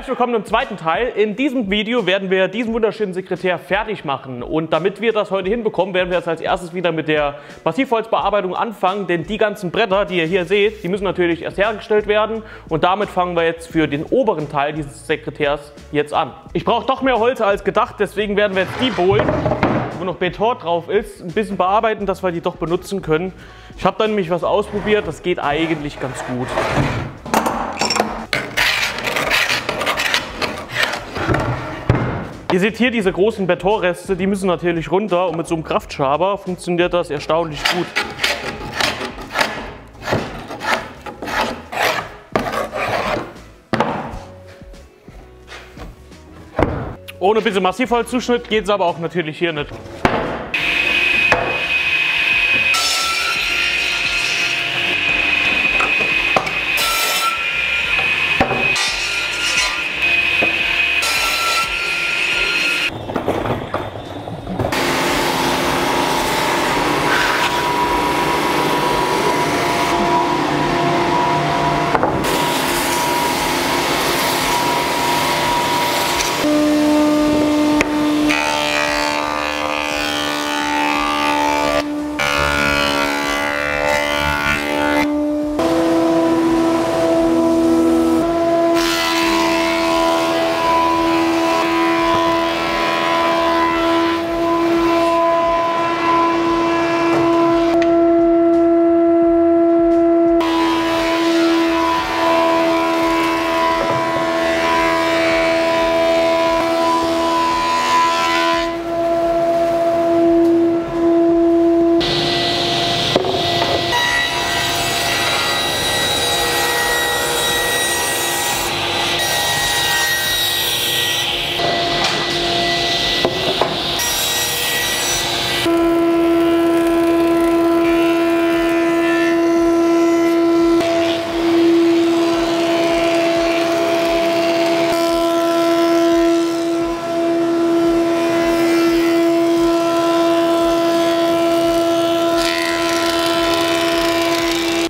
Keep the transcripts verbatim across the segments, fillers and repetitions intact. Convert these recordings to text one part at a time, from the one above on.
Herzlich willkommen im zweiten Teil. In diesem Video werden wir diesen wunderschönen Sekretär fertig machen. Und damit wir das heute hinbekommen, werden wir jetzt als erstes wieder mit der Massivholzbearbeitung anfangen. Denn die ganzen Bretter, die ihr hier seht, die müssen natürlich erst hergestellt werden. Und damit fangen wir jetzt für den oberen Teil dieses Sekretärs jetzt an. Ich brauche doch mehr Holz als gedacht, deswegen werden wir jetzt die Bohlen, wo noch Beton drauf ist, ein bisschen bearbeiten, dass wir die doch benutzen können. Ich habe da nämlich was ausprobiert, das geht eigentlich ganz gut. Ihr seht hier diese großen Betonreste, die müssen natürlich runter und mit so einem Kraftschaber funktioniert das erstaunlich gut. Ohne ein bisschen Massivholzzuschnitt geht es aber auch natürlich hier nicht.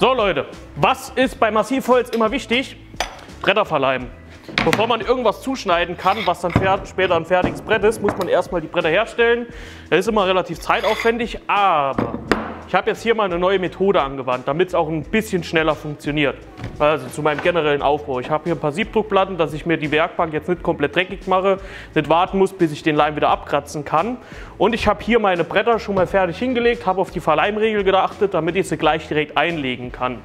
So Leute, was ist bei Massivholz immer wichtig? Bretter verleimen. Bevor man irgendwas zuschneiden kann, was dann später ein fertiges Brett ist, muss man erstmal die Bretter herstellen. Das ist immer relativ zeitaufwendig, aber ich habe jetzt hier mal eine neue Methode angewandt, damit es auch ein bisschen schneller funktioniert. Also zu meinem generellen Aufbau. Ich habe hier ein paar Siebdruckplatten, dass ich mir die Werkbank jetzt nicht komplett dreckig mache, nicht warten muss, bis ich den Leim wieder abkratzen kann. Und ich habe hier meine Bretter schon mal fertig hingelegt, habe auf die Verleimregel geachtet, damit ich sie gleich direkt einlegen kann.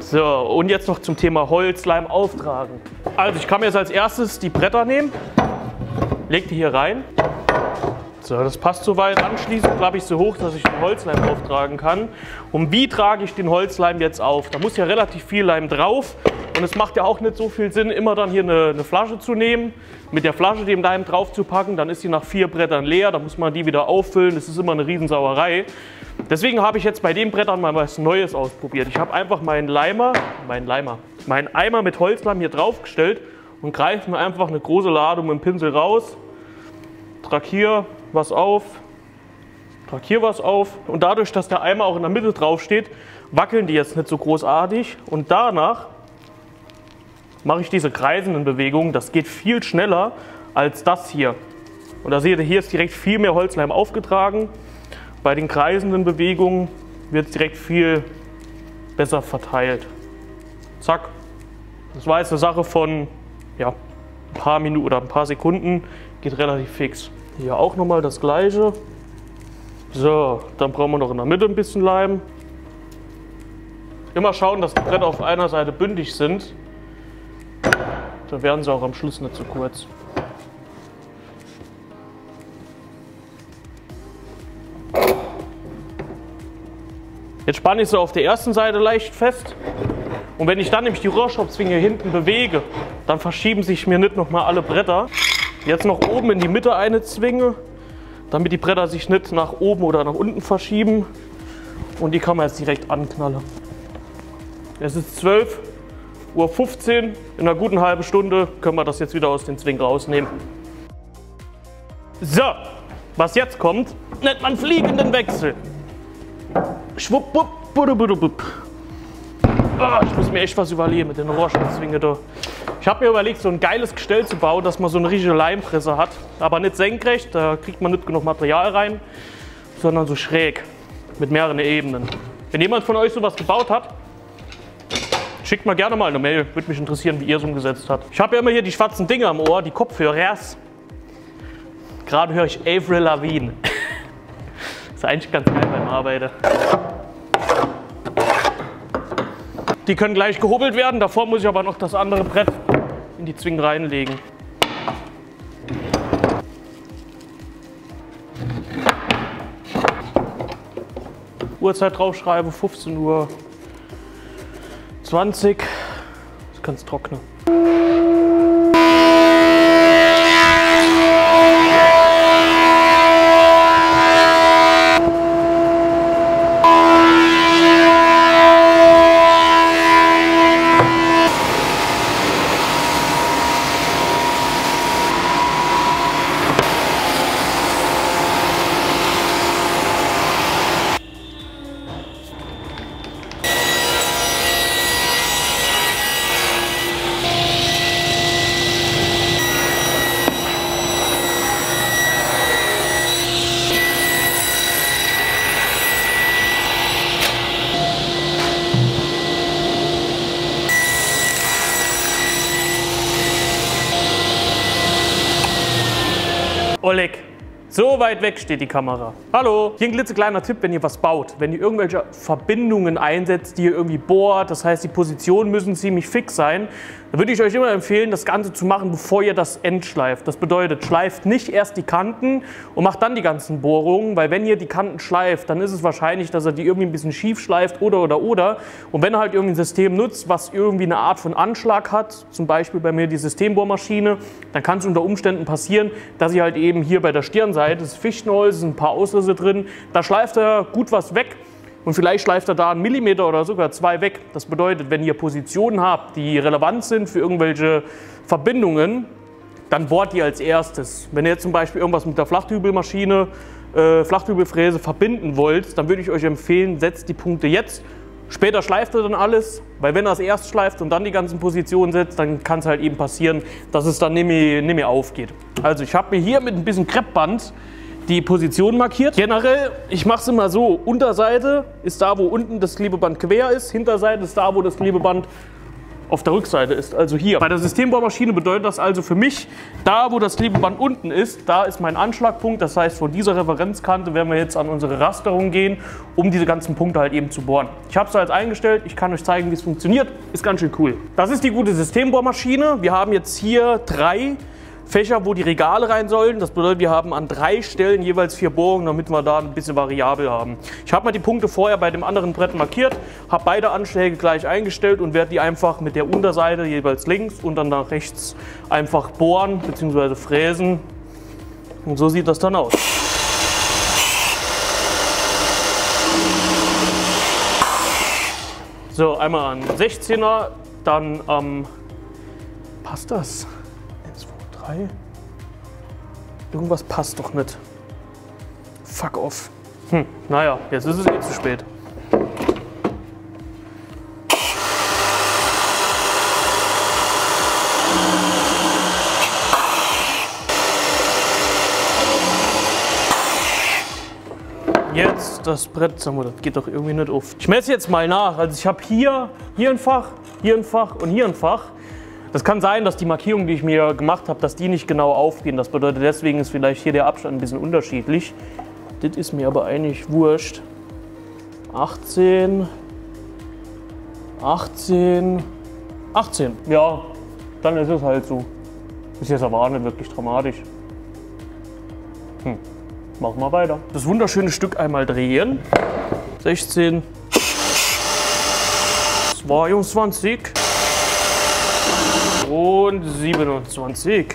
So, und jetzt noch zum Thema Holzleim auftragen. Also ich kann mir jetzt als erstes die Bretter nehmen, lege die hier rein. So, das passt soweit. Anschließend klappe ich so hoch, dass ich den Holzleim auftragen kann. Und wie trage ich den Holzleim jetzt auf? Da muss ja relativ viel Leim drauf. Und es macht ja auch nicht so viel Sinn, immer dann hier eine, eine Flasche zu nehmen, mit der Flasche den Leim drauf zu packen. Dann ist die nach vier Brettern leer, dann muss man die wieder auffüllen. Das ist immer eine Riesensauerei. Deswegen habe ich jetzt bei den Brettern mal was Neues ausprobiert. Ich habe einfach meinen Leimer, meinen Leimer, meinen Eimer mit Holzleim hier draufgestellt und greife mir einfach eine große Ladung mit dem Pinsel raus, trage hier was auf, trage hier was auf und dadurch, dass der Eimer auch in der Mitte drauf steht, wackeln die jetzt nicht so großartig und danach mache ich diese kreisenden Bewegungen, das geht viel schneller als das hier. Und da seht ihr, hier ist direkt viel mehr Holzleim aufgetragen, bei den kreisenden Bewegungen wird es direkt viel besser verteilt. Zack, das war jetzt eine Sache von ja, ein paar Minuten oder ein paar Sekunden, geht relativ fix. Hier auch nochmal das gleiche. So, dann brauchen wir noch in der Mitte ein bisschen Leim. Immer schauen, dass die Bretter auf einer Seite bündig sind. Dann werden sie auch am Schluss nicht zu kurz. Jetzt spanne ich sie auf der ersten Seite leicht fest. Und wenn ich dann nämlich die Rohrschraubzwinge hinten bewege, dann verschieben sich mir nicht nochmal alle Bretter. Jetzt noch oben in die Mitte eine Zwinge, damit die Bretter sich nicht nach oben oder nach unten verschieben. Und die kann man jetzt direkt anknallen. Es ist zwölf Uhr fünfzehn. In einer guten halben Stunde können wir das jetzt wieder aus den Zwingen rausnehmen. So, was jetzt kommt, nennt man fliegenden Wechsel. Schwupp, bupp, budubudubup. Oh, ich muss mir echt was überlegen mit den Rohrschraubzwingen da. Ich habe mir überlegt, so ein geiles Gestell zu bauen, dass man so eine richtige Leimpresse hat. Aber nicht senkrecht, da kriegt man nicht genug Material rein, sondern so schräg, mit mehreren Ebenen. Wenn jemand von euch sowas gebaut hat, schickt mal gerne mal eine Mail. Würde mich interessieren, wie ihr es umgesetzt habt. Ich habe ja immer hier die schwarzen Dinger am Ohr, die Kopfhörer. Gerade höre ich Avril Lavigne. Ist eigentlich ganz geil beim Arbeiten. Die können gleich gehobelt werden. Davor muss ich aber noch das andere Brett in die Zwingen reinlegen. Uhrzeit draufschreibe, fünfzehn Uhr. zwanzig, das kann's trocknen. Oleg, so weit weg steht die Kamera. Hallo, hier ein klitzekleiner Tipp, wenn ihr was baut. Wenn ihr irgendwelche Verbindungen einsetzt, die ihr irgendwie bohrt, das heißt, die Positionen müssen ziemlich fix sein, dann würde ich euch immer empfehlen, das Ganze zu machen, bevor ihr das entschleift. Das bedeutet, schleift nicht erst die Kanten und macht dann die ganzen Bohrungen, weil wenn ihr die Kanten schleift, dann ist es wahrscheinlich, dass er die irgendwie ein bisschen schief schleift oder, oder, oder. Und wenn er halt irgendwie ein System nutzt, was irgendwie eine Art von Anschlag hat, zum Beispiel bei mir die Systembohrmaschine, dann kann es unter Umständen passieren, dass ihr halt eben hier bei der Stirn seid, das Fichtenholz, ein paar Auslöse drin, da schleift er gut was weg und vielleicht schleift er da einen Millimeter oder sogar zwei weg. Das bedeutet, wenn ihr Positionen habt, die relevant sind für irgendwelche Verbindungen, dann bohrt ihr als erstes. Wenn ihr jetzt zum Beispiel irgendwas mit der Flachdübelmaschine, äh, Flachdübelfräse verbinden wollt, dann würde ich euch empfehlen, setzt die Punkte jetzt. Später schleift er dann alles, weil wenn er es erst schleift und dann die ganzen Positionen setzt, dann kann es halt eben passieren, dass es dann nicht mehr, nicht mehr aufgeht. Also ich habe mir hier mit ein bisschen Kreppband die Position markiert. Generell, ich mache es immer so, Unterseite ist da, wo unten das Klebeband quer ist, Hinterseite ist da, wo das Klebeband auf der Rückseite ist, also hier. Bei der Systembohrmaschine bedeutet das also für mich, da wo das Klebeband unten ist, da ist mein Anschlagpunkt. Das heißt, von dieser Referenzkante werden wir jetzt an unsere Rasterung gehen, um diese ganzen Punkte halt eben zu bohren. Ich habe es halt eingestellt, ich kann euch zeigen, wie es funktioniert. Ist ganz schön cool. Das ist die gute Systembohrmaschine. Wir haben jetzt hier drei Fächer, wo die Regale rein sollen. Das bedeutet, wir haben an drei Stellen jeweils vier Bohrungen, damit wir da ein bisschen variabel haben. Ich habe mal die Punkte vorher bei dem anderen Brett markiert, habe beide Anschläge gleich eingestellt und werde die einfach mit der Unterseite jeweils links und dann nach rechts einfach bohren bzw. fräsen. Und so sieht das dann aus. So, einmal an sechzehner, dann am... Ähm, passt das? Irgendwas passt doch nicht. Fuck off. Hm, naja, jetzt ist es eh zu spät. Jetzt das Brett, sagen wir, das geht doch irgendwie nicht auf. Ich messe jetzt mal nach. Also ich habe hier, hier ein Fach, hier ein Fach und hier ein Fach. Das kann sein, dass die Markierungen, die ich mir gemacht habe, dass die nicht genau aufgehen. Das bedeutet, deswegen ist vielleicht hier der Abstand ein bisschen unterschiedlich. Das ist mir aber eigentlich wurscht. achtzehn, achtzehn, achtzehn. Ja, dann ist es halt so. Ist jetzt aber auch nicht wirklich dramatisch. Hm, machen wir weiter. Das wunderschöne Stück einmal drehen. sechzehn. zweiundzwanzig. Und siebenundzwanzig.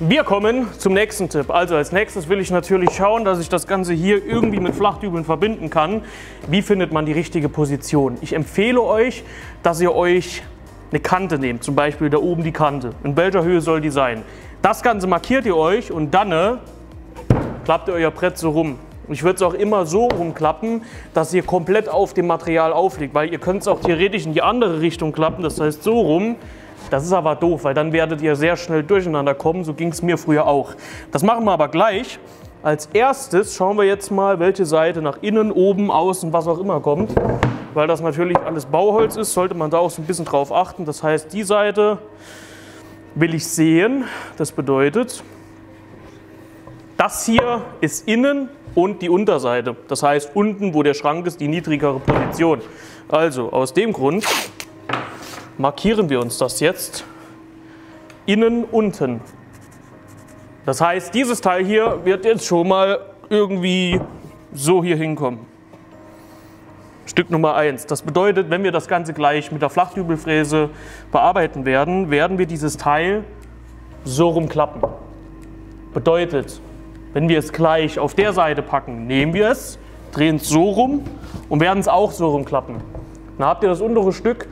Wir kommen zum nächsten Tipp. Also als nächstes will ich natürlich schauen, dass ich das Ganze hier irgendwie mit Flachdübeln verbinden kann. Wie findet man die richtige Position? Ich empfehle euch, dass ihr euch eine Kante nehmt. Zum Beispiel da oben die Kante. In welcher Höhe soll die sein? Das Ganze markiert ihr euch und dann klappt ihr euer Brett so rum. Ich würde es auch immer so rumklappen, dass ihr komplett auf dem Material aufliegt, weil ihr könnt es auch theoretisch in die andere Richtung klappen, das heißt so rum. Das ist aber doof, weil dann werdet ihr sehr schnell durcheinander kommen, so ging es mir früher auch. Das machen wir aber gleich. Als erstes schauen wir jetzt mal, welche Seite nach innen, oben, außen, was auch immer kommt. Weil das natürlich alles Bauholz ist, sollte man da auch so ein bisschen drauf achten. Das heißt, die Seite will ich sehen. Das bedeutet, das hier ist innen und die Unterseite. Das heißt, unten, wo der Schrank ist, die niedrigere Position. Also aus dem Grund markieren wir uns das jetzt innen unten. Das heißt, dieses Teil hier wird jetzt schon mal irgendwie so hier hinkommen. Stück Nummer eins. Das bedeutet, wenn wir das Ganze gleich mit der Flachdübelfräse bearbeiten werden, werden wir dieses Teil so rumklappen. Bedeutet, wenn wir es gleich auf der Seite packen, nehmen wir es, drehen es so rum und werden es auch so rumklappen. Dann habt ihr das untere Stück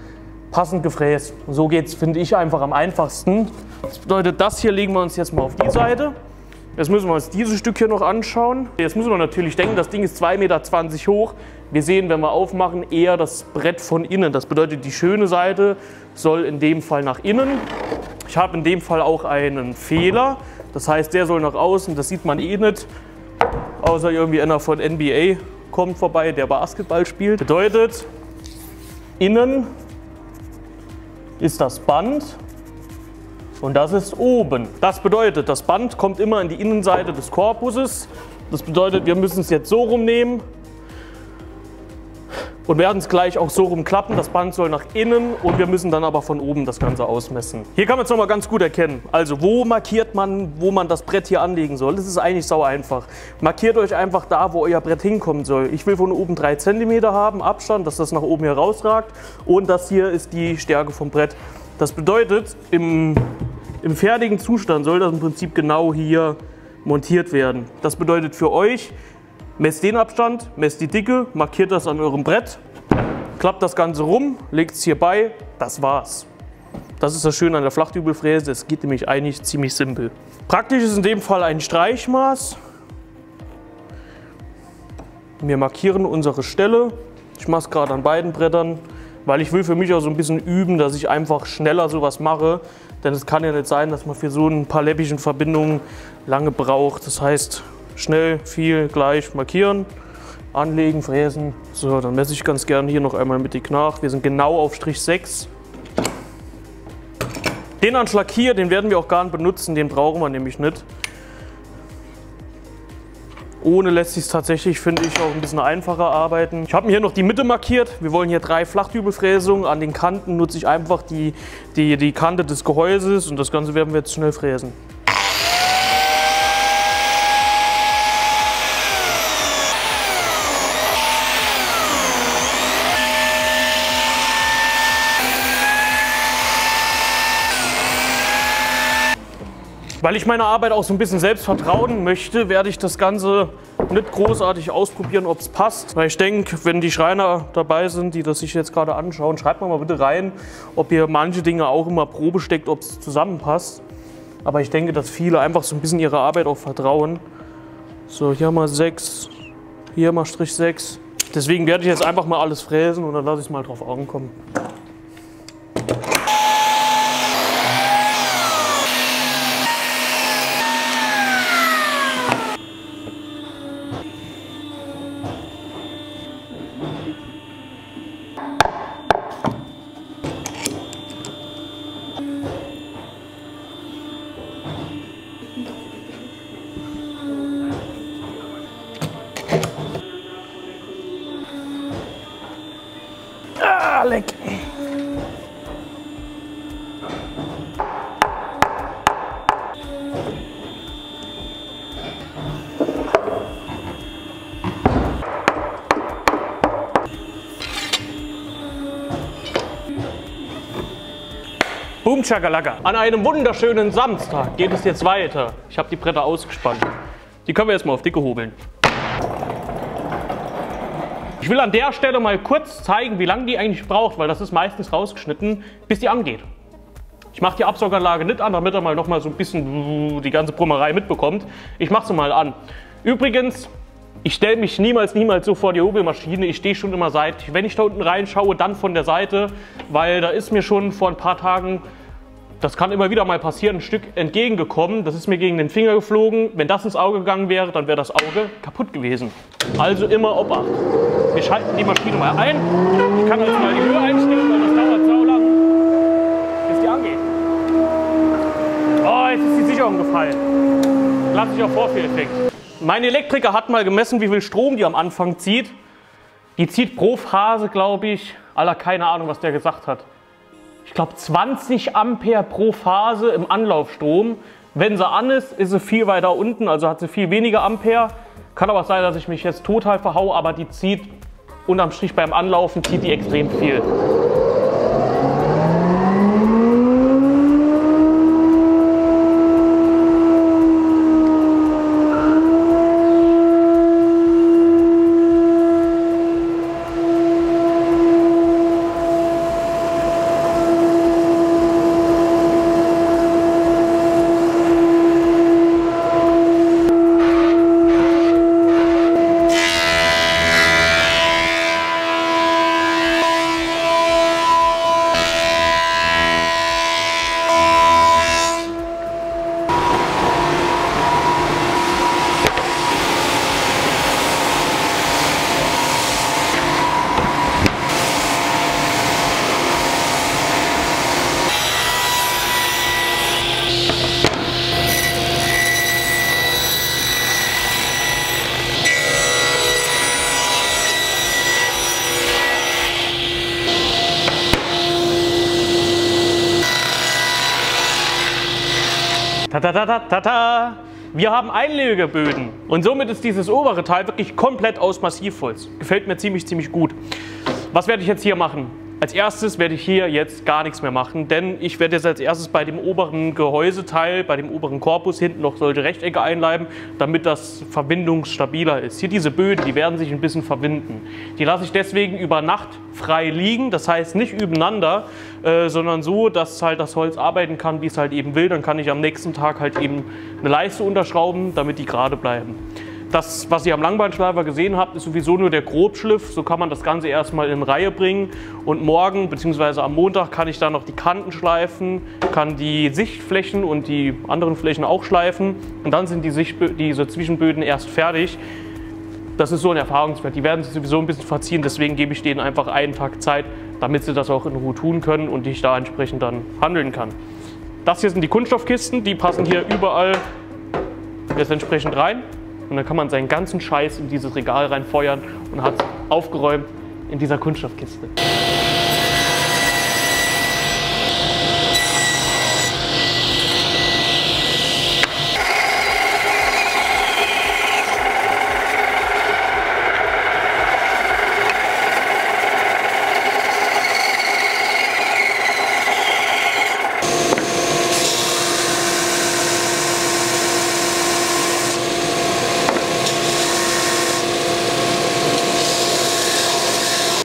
passend gefräst. Und so geht es, finde ich, einfach am einfachsten. Das bedeutet, das hier legen wir uns jetzt mal auf die Seite. Jetzt müssen wir uns dieses Stück hier noch anschauen. Jetzt müssen wir natürlich denken, das Ding ist zwei Meter zwanzig hoch. Wir sehen, wenn wir aufmachen, eher das Brett von innen. Das bedeutet, die schöne Seite soll in dem Fall nach innen. Ich habe in dem Fall auch einen Fehler. Das heißt, der soll nach außen. Das sieht man eh nicht. Außer irgendwie einer von N B A kommt vorbei, der Basketball spielt. Bedeutet, innen ist das Band. Und das ist oben. Das bedeutet, das Band kommt immer in die Innenseite des Korpuses. Das bedeutet, wir müssen es jetzt so rumnehmen und werden es gleich auch so rumklappen. Das Band soll nach innen und wir müssen dann aber von oben das Ganze ausmessen. Hier kann man es nochmal ganz gut erkennen. Also wo markiert man, wo man das Brett hier anlegen soll? Das ist eigentlich sau einfach. Markiert euch einfach da, wo euer Brett hinkommen soll. Ich will von oben drei Zentimeter haben, Abstand, dass das nach oben herausragt. Und das hier ist die Stärke vom Brett. Das bedeutet, im, im fertigen Zustand soll das im Prinzip genau hier montiert werden. Das bedeutet für euch, messt den Abstand, messt die Dicke, markiert das an eurem Brett, klappt das Ganze rum, legt es hier bei, das war's. Das ist das Schöne an der Flachdübelfräse, es geht nämlich eigentlich ziemlich simpel. Praktisch ist in dem Fall ein Streichmaß. Wir markieren unsere Stelle, ich mache es gerade an beiden Brettern. Weil ich will für mich auch so ein bisschen üben, dass ich einfach schneller sowas mache. Denn es kann ja nicht sein, dass man für so ein paar läppischen Verbindungen lange braucht. Das heißt, schnell, viel, gleich markieren, anlegen, fräsen. So, dann messe ich ganz gerne hier noch einmal mittig nach. Wir sind genau auf Strich sechs. Den Anschlag hier, den werden wir auch gar nicht benutzen, den brauchen wir nämlich nicht. Ohne lässt sich es tatsächlich, finde ich, auch ein bisschen einfacher arbeiten. Ich habe mir hier noch die Mitte markiert. Wir wollen hier drei Flachdübelfräsungen. An den Kanten nutze ich einfach die, die, die Kante des Gehäuses und das Ganze werden wir jetzt schnell fräsen. Weil ich meiner Arbeit auch so ein bisschen selbst vertrauen möchte, werde ich das Ganze nicht großartig ausprobieren, ob es passt. Weil ich denke, wenn die Schreiner dabei sind, die das sich jetzt gerade anschauen, schreibt mir mal bitte rein, ob ihr manche Dinge auch immer Probe steckt, ob es zusammenpasst. Aber ich denke, dass viele einfach so ein bisschen ihrer Arbeit auch vertrauen. So, hier mal sechs, hier mal Strich sechs. Deswegen werde ich jetzt einfach mal alles fräsen und dann lasse ich es mal drauf ankommen. Boom Chakalaka. An einem wunderschönen Samstag geht es jetzt weiter. Ich habe die Bretter ausgespannt. Die können wir jetzt mal auf dicke hobeln. Ich will an der Stelle mal kurz zeigen, wie lange die eigentlich braucht, weil das ist meistens rausgeschnitten, bis die angeht. Ich mache die Absauganlage nicht an, damit er mal noch mal so ein bisschen die ganze Brummerei mitbekommt. Ich mache sie mal an. Übrigens, Ich stelle mich niemals, niemals so vor die Hobelmaschine. Ich stehe schon immer seit, wenn ich da unten reinschaue, dann von der Seite, weil da ist mir schon vor ein paar Tagen, das kann immer wieder mal passieren, ein Stück entgegengekommen. Das ist mir gegen den Finger geflogen. Wenn das ins Auge gegangen wäre, dann wäre das Auge kaputt gewesen. Also immer Obacht. Wir schalten die Maschine mal ein. Ich kann jetzt mal die Höhe einstellen, weil das dauert sau lang, bis die angeht. Oh, jetzt ist die Sicherung gefallen. Klassischer Vorführeffekt. Mein Elektriker hat mal gemessen, wie viel Strom die am Anfang zieht. Die zieht pro Phase, glaube ich, aller keine Ahnung, was der gesagt hat. Ich glaube zwanzig Ampere pro Phase im Anlaufstrom. Wenn sie an ist, ist sie viel weiter unten, also hat sie viel weniger Ampere. Kann aber sein, dass ich mich jetzt total verhaue, aber die zieht unterm Strich beim Anlaufen, zieht die extrem viel. Ta-ta-ta-ta-ta! Wir haben Einlegeböden und somit ist dieses obere Teil wirklich komplett aus Massivholz. Gefällt mir ziemlich, ziemlich gut. Was werde ich jetzt hier machen? Als erstes werde ich hier jetzt gar nichts mehr machen, denn ich werde jetzt als erstes bei dem oberen Gehäuseteil, bei dem oberen Korpus hinten noch solche Rechtecke einleiben, damit das verbindungsstabiler ist. Hier diese Böden, die werden sich ein bisschen verwinden. Die lasse ich deswegen über Nacht frei liegen, das heißt nicht übereinander, äh, sondern so, dass halt das Holz arbeiten kann, wie es halt eben will. Dann kann ich am nächsten Tag halt eben eine Leiste unterschrauben, damit die gerade bleiben. Das, was ihr am Langbeinschleifer gesehen habt, ist sowieso nur der Grobschliff. So kann man das Ganze erstmal in Reihe bringen. Und morgen bzw. am Montag kann ich dann noch die Kanten schleifen, kann die Sichtflächen und die anderen Flächen auch schleifen. Und dann sind die Sichtbö- diese Zwischenböden erst fertig. Das ist so ein Erfahrungswert. Die werden sich sowieso ein bisschen verziehen. Deswegen gebe ich denen einfach einen Tag Zeit, damit sie das auch in Ruhe tun können und ich da entsprechend dann handeln kann. Das hier sind die Kunststoffkisten. Die passen hier überall jetzt entsprechend rein. Und dann kann man seinen ganzen Scheiß in dieses Regal reinfeuern und hat es aufgeräumt in dieser Kunststoffkiste.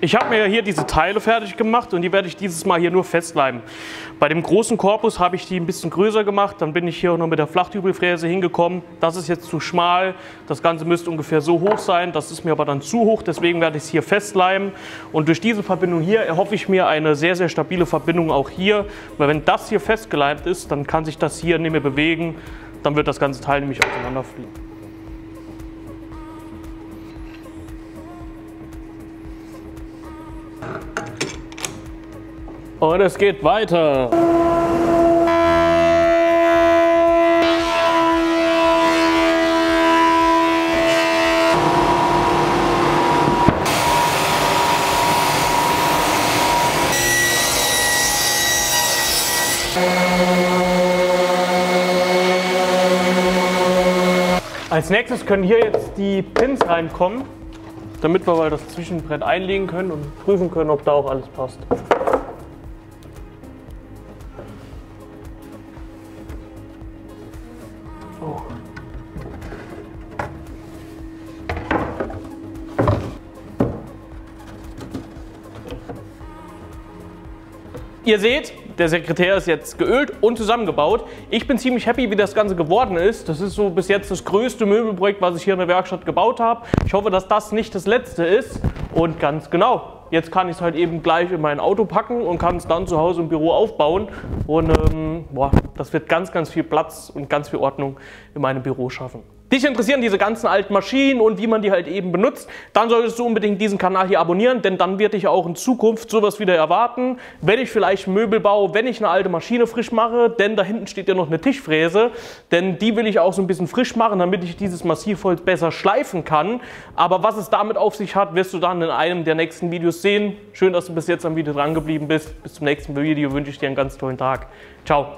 Ich habe mir hier diese Teile fertig gemacht und die werde ich dieses Mal hier nur festleimen. Bei dem großen Korpus habe ich die ein bisschen größer gemacht, dann bin ich hier auch noch mit der Flachdübelfräse hingekommen. Das ist jetzt zu schmal, das Ganze müsste ungefähr so hoch sein, das ist mir aber dann zu hoch, deswegen werde ich es hier festleimen. Und durch diese Verbindung hier erhoffe ich mir eine sehr, sehr stabile Verbindung auch hier, weil wenn das hier festgeleimt ist, dann kann sich das hier nicht mehr bewegen, dann wird das ganze Teil nämlich auseinanderfliegen. Und es geht weiter. Als nächstes können hier jetzt die Pins reinkommen, damit wir mal das Zwischenbrett einlegen können und prüfen können, ob da auch alles passt. Ihr seht, der Sekretär ist jetzt geölt und zusammengebaut. Ich bin ziemlich happy, wie das Ganze geworden ist. Das ist so bis jetzt das größte Möbelprojekt, was ich hier in der Werkstatt gebaut habe. Ich hoffe, dass das nicht das letzte ist. Und ganz genau, jetzt kann ich es halt eben gleich in mein Auto packen und kann es dann zu Hause im Büro aufbauen. Und ähm, boah, das wird ganz, ganz viel Platz und ganz viel Ordnung in meinem Büro schaffen. Dich interessieren diese ganzen alten Maschinen und wie man die halt eben benutzt, dann solltest du unbedingt diesen Kanal hier abonnieren, denn dann wird dich auch in Zukunft sowas wieder erwarten, wenn ich vielleicht Möbel baue, wenn ich eine alte Maschine frisch mache, denn da hinten steht ja noch eine Tischfräse, denn die will ich auch so ein bisschen frisch machen, damit ich dieses Massivholz besser schleifen kann. Aber was es damit auf sich hat, wirst du dann in einem der nächsten Videos sehen. Schön, dass du bis jetzt am Video dran geblieben bist. Bis zum nächsten Video wünsche ich dir einen ganz tollen Tag. Ciao.